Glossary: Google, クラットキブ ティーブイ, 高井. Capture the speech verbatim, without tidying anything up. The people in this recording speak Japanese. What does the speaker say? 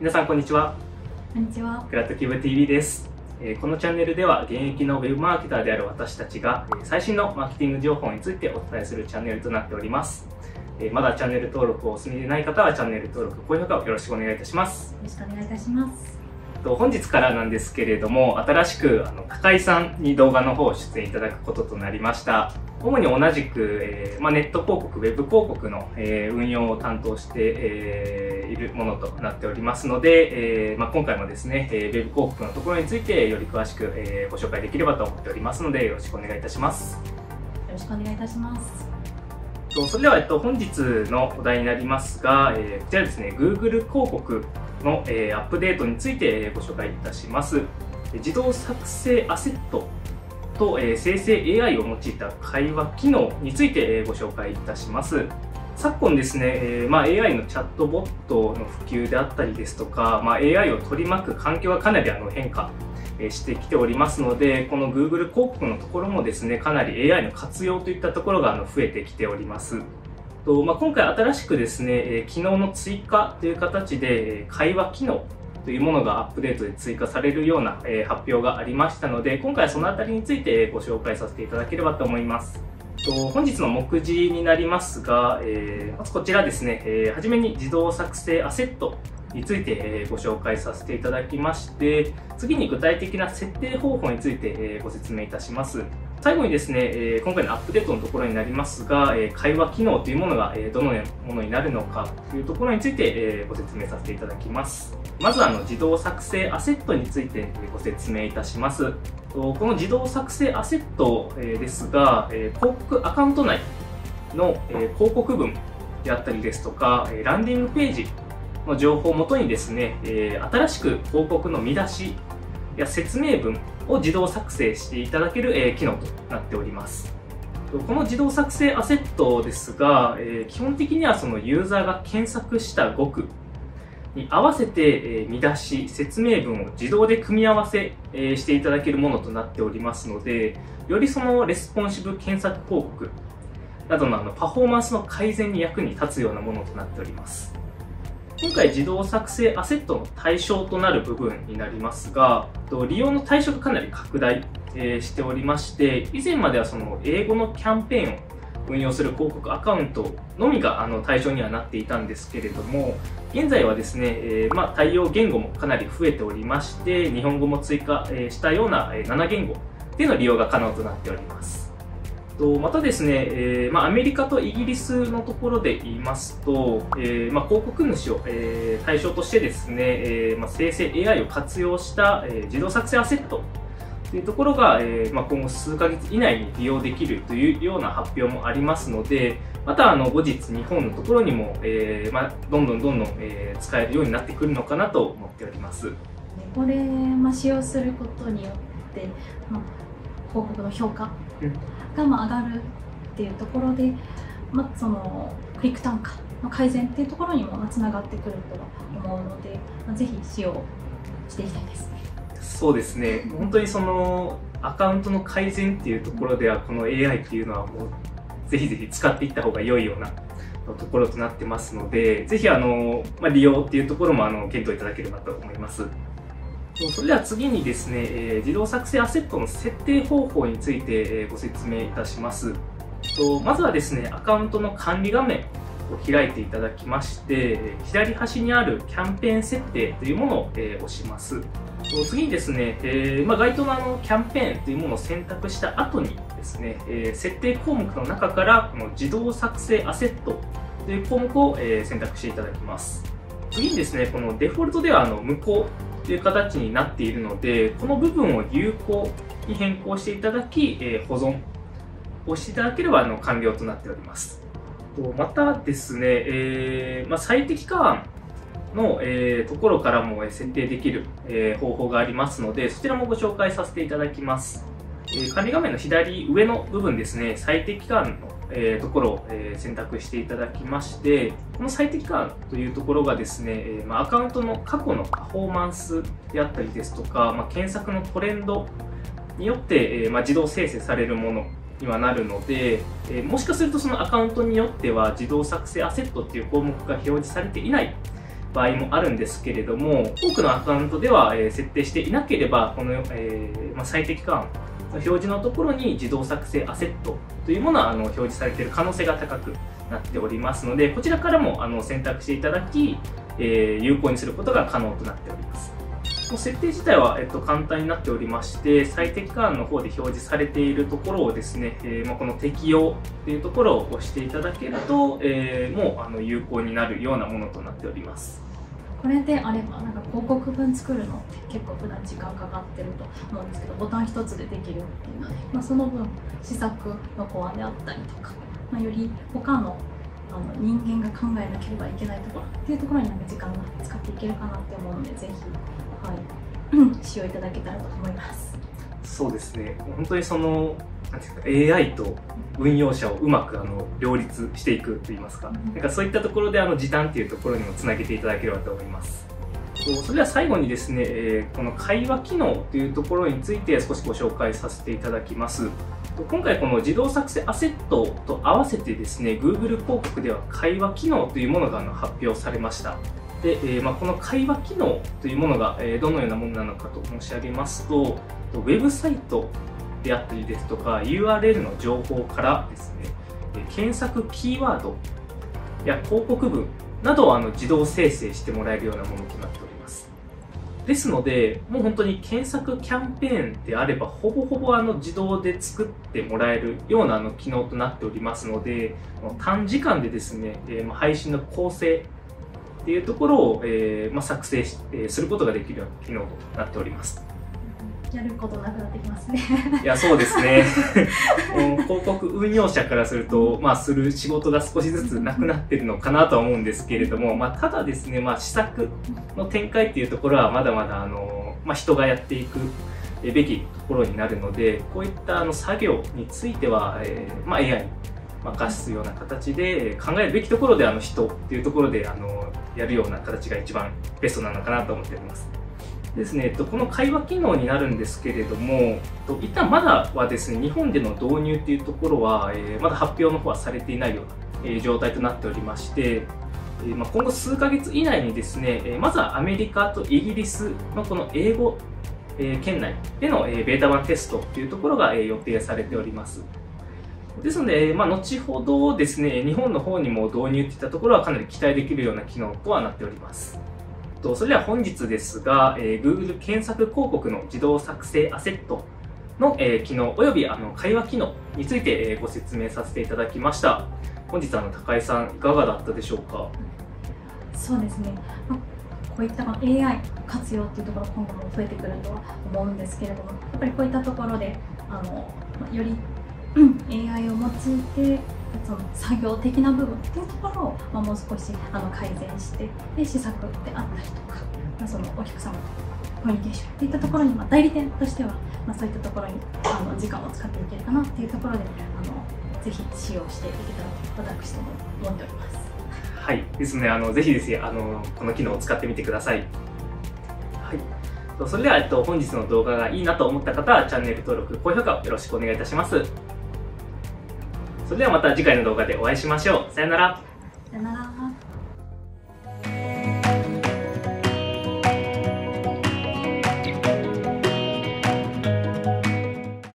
皆さんこんにちは。こんにちは。クラットキブ ティーブイ です。このチャンネルでは現役のウェブマーケターである私たちが最新のマーケティング情報についてお伝えするチャンネルとなっております。まだチャンネル登録をお済みでない方はチャンネル登録、高評価をよろしくお願いいたします。よろしくお願いいたします。本日からなんですけれども、新しくあの高井さんに動画の方を出演いただくこととなりました。主に同じく、えーまあ、ネット広告、ウェブ広告の、えー、運用を担当して、えー、いるものとなっておりますので、えーまあ、今回もですね、えー、ウェブ広告のところについてより詳しく、えー、ご紹介できればと思っておりますので、よろしくお願いいたします。よろしくお願いいたします。それでは、えっと、本日のお題になりますが、えー、こちらですね、Google 広告の、えー、アップデートについてご紹介いたします。自動作成アセットと、えー、生成 エーアイ を用いた会話機能について、えー、ご紹介いたします。昨今ですね、えーまあ、エーアイ のチャットボットの普及であったりですとか、まあ、エーアイ を取り巻く環境はかなりあの変化してきておりますので、この Google 広告のところもですね、かなり エーアイ の活用といったところが増えてきております。とまあ、今回新しくですね、機能の追加という形で会話機能というものがアップデートで追加されるような発表がありましたので、今回はそのあたりについてご紹介させていただければと思います。本日の目次になりますが、まずこちらですね、はじめに自動作成アセットについてご紹介させていただきまして、次に具体的な設定方法についてご説明いたします。最後にですね、今回のアップデートのところになりますが、会話機能というものがどのようなものになるのかというところについてご説明させていただきます。まずあの自動作成アセットについてご説明いたします。この自動作成アセットですが、広告アカウント内の広告文であったりですとか、ランディングページの情報をもとにですね、新しく広告の見出しや説明文を自動作成していただける機能となっております。この自動作成アセットですが、基本的にはそのユーザーが検索した語句に合わせて見出し、説明文を自動で組み合わせしていただけるものとなっておりますので、よりそのレスポンシブ検索広告などのパフォーマンスの改善に役に立つようなものとなっております。今回自動作成アセットの対象となる部分になりますが、利用の対象がかなり拡大しておりまして、以前まではその英語のキャンペーンを運用する広告アカウントのみが対象にはなっていたんですけれども、現在はですね、まあ、対応言語もかなり増えておりまして、日本語も追加したようななな言語での利用が可能となっております。またですね、えーまあ、アメリカとイギリスのところで言いますと、えーまあ、広告主を、えー、対象としてですね、えーまあ、生成 エーアイ を活用した、えー、自動作成アセットというところが、えーまあ、今後数ヶ月以内に利用できるというような発表もありますので、またあの後日日本のところにも、えーまあ、どんどんどんどん、えー、使えるようになってくるのかなと思っております。これ、まあ、使用することによって、まあ、広告の評価、うんが上がるっていうところで、まあ、そのクリック単価の改善っていうところにもつながってくるとは思うので、まあ、ぜひ使用していきたいです。そうですね、本当にそのアカウントの改善っていうところでは、この エーアイ っていうのはもうぜひぜひ使っていった方が良いようなところとなってますので、ぜひあの、まあ、利用っていうところもあの検討いただければと思います。それでは次にですね、自動作成アセットの設定方法についてご説明いたします。まずはですね、アカウントの管理画面を開いていただきまして、左端にあるキャンペーン設定というものを押します。次にですね、該当のキャンペーンというものを選択した後にですね、設定項目の中からこの自動作成アセットという項目を選択していただきます。次にですね、このデフォルトではあの無効という形になっているので、この部分を有効に変更していただき、えー、保存をしていただければあの完了となっております。またですね、えーまあ、最適化案の、えー、ところからも設定できる、えー、方法がありますので、そちらもご紹介させていただきます。えー、管理画面の左上の部分ですね、最適化案の、えー、ところを、えー、選択していただきまして、この最適化案というところがですね、えーまあ、アカウントの過去のパフォーマンスであったりですとか、まあ、検索のトレンドによって、えーまあ、自動生成されるものにはなるので、えー、もしかするとそのアカウントによっては自動作成アセットっていう項目が表示されていない場合もあるんですけれども、多くのアカウントでは設定していなければ、この最適化案の表示のところに自動作成アセットというものは表示されている可能性が高くなっておりますので、こちらからも選択していただき、有効にすることが可能となっております。設定自体は簡単になっておりまして、最適化案の方で表示されているところをですね、この適用というところを押していただけると、もう有効になるようなものとなっております。これであれば、なんか広告文作るのって結構普段時間かかってると思うんですけど、ボタン一つでできるっていうので、まあ、その分施策の考案であったりとか、まあ、より他のあの人間が考えなければいけないところっていうところになんか時間を使っていけるかなって思うので、ぜひ、はい、使用いただけたらと思います。そうですね、本当にそのなんていうか エーアイ と運用者をうまくあの両立していくといいますか、なんかそういったところであの時短というところにもつなげていただければと思います。それでは最後にですね、この会話機能というところについて少しご紹介させていただきます。今回この自動作成アセットと合わせてですね、Google 広告では会話機能というものがあの発表されました。で、えーまあ、この会話機能というものが、えー、どのようなものなのかと申し上げますと、ウェブサイトであったりですとか ユーアールエル の情報からですね、検索キーワードや広告文などをあの自動生成してもらえるようなものとなっております。ですので、もう本当に検索キャンペーンであればほぼほぼあの自動で作ってもらえるようなあの機能となっておりますので、短時間でですね、えー、配信の構成っていうところを、えーまあ、作成し、えー、することができるような機能となっております。やることなくなってきますね。いや、そうですね。広告運用者からすると、まあ、する仕事が少しずつなくなってるのかなとは思うんですけれども、まあ、ただですね、まあ、施策の展開っていうところはまだまだあの、まあ、人がやっていくべきところになるので、こういったあの作業については、えーまあ、エーアイ に任すような形で考えるべきところで、あの人っていうところであのやるような形が一番ベストなのかなと思っております。ですね、この会話機能になるんですけれども、一旦まだはですね、日本での導入というところは、まだ発表の方はされていないような状態となっておりまして、今後数ヶ月以内にですね、まずはアメリカとイギリスのこの英語圏内でのベータ版テストというところが予定されております。ですので、まあ、後ほどですね、日本の方にも導入といったところはかなり期待できるような機能とはなっております。それでは本日ですが、Google 検索広告の自動作成アセットの機能および会話機能についてご説明させていただきました。本日、高井さん、いかがだったでしょうか。そうですね、こういった エーアイ 活用というところ、今後も増えてくるとは思うんですけれども、やっぱりこういったところで、あのより エーアイ を用いて、その作業的な部分っていうところを、まあ、もう少しあの改善してで施策であったりとか、まあ、そのお客様とコミュニケーションっていったところに、まあ、代理店としては、まあ、そういったところにあの時間を使っていけるかなっていうところで、あのぜひ使用していけたらと私ども思っております。はい、ですね、あのぜひですね、あのこの機能を使ってみてください。はい、それでは、えっと、本日の動画がいいなと思った方はチャンネル登録、高評価をよろしくお願いいたします。それではまた次回の動画でお会いしましょう。さよなら。さよなら。